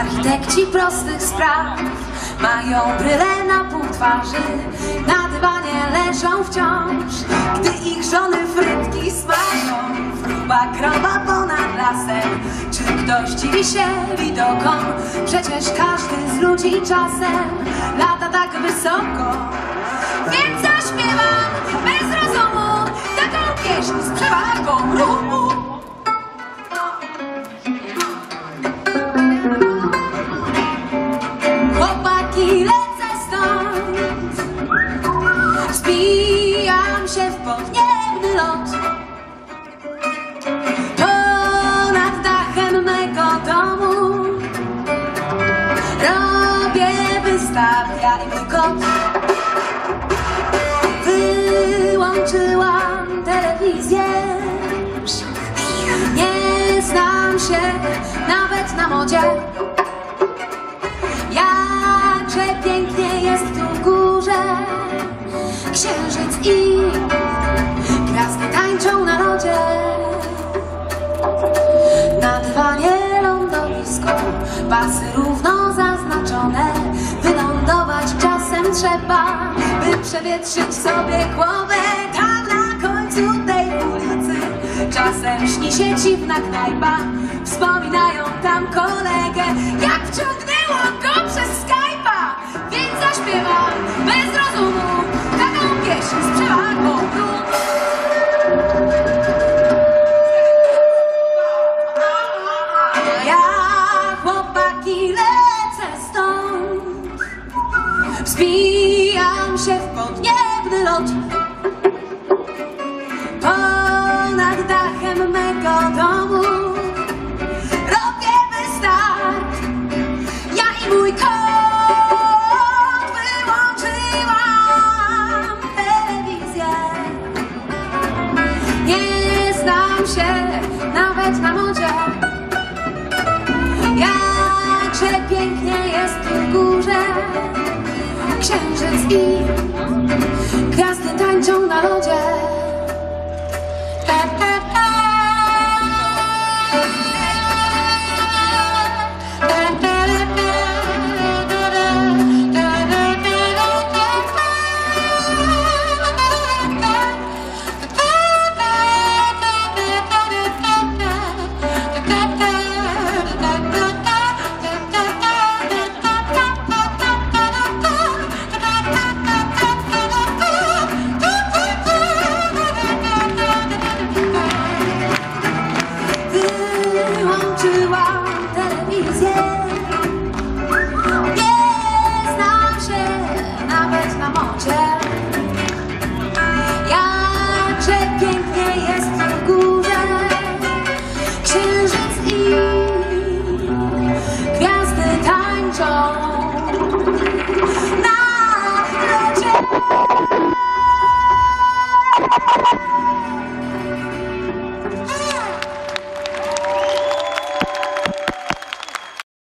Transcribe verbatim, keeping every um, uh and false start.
Architekci prostych spraw mają brylę na pół twarzy, na dywanie leżą wciąż, gdy ich żony frytki smażą. Wróba krowa ponad lasem, czy ktoś dziwi się widokom? Przecież każdy z ludzi czasem lata tak wysoko. Więc zaśpiewam bez rozumu taką pieśń z przewagą ruchu. Wbijam się w powniebny lot, to nad dachem mego domu robię wystawia i mój kot. Wyłączyłam telewizję, nie znam się nawet na modzie. Jakże pięknie jest tu w górze, księżyc i gwiazdy tańczą na lodzie. Na dywanie lądowisko, pasy równo zaznaczone. Wylądować czasem trzeba, by przewietrzyć sobie głowę. Tam na końcu tej ulicy czasem śni się dziwna knajpa, wspominają tam kolegę, jak wciągnęło go przez Skype'a. Więc zaśpiewam bez rozumu taką pieśń z przewagą ruchu. Ja, chłopaki, lecę stąd, wzbijam się w podniebny lot, ponad dachem mego domu robię występ, ja i mój kot. Nawet na modzie, jakże pięknie jest tu w górze, księżyc i gwiazdy tańczą na lodzie.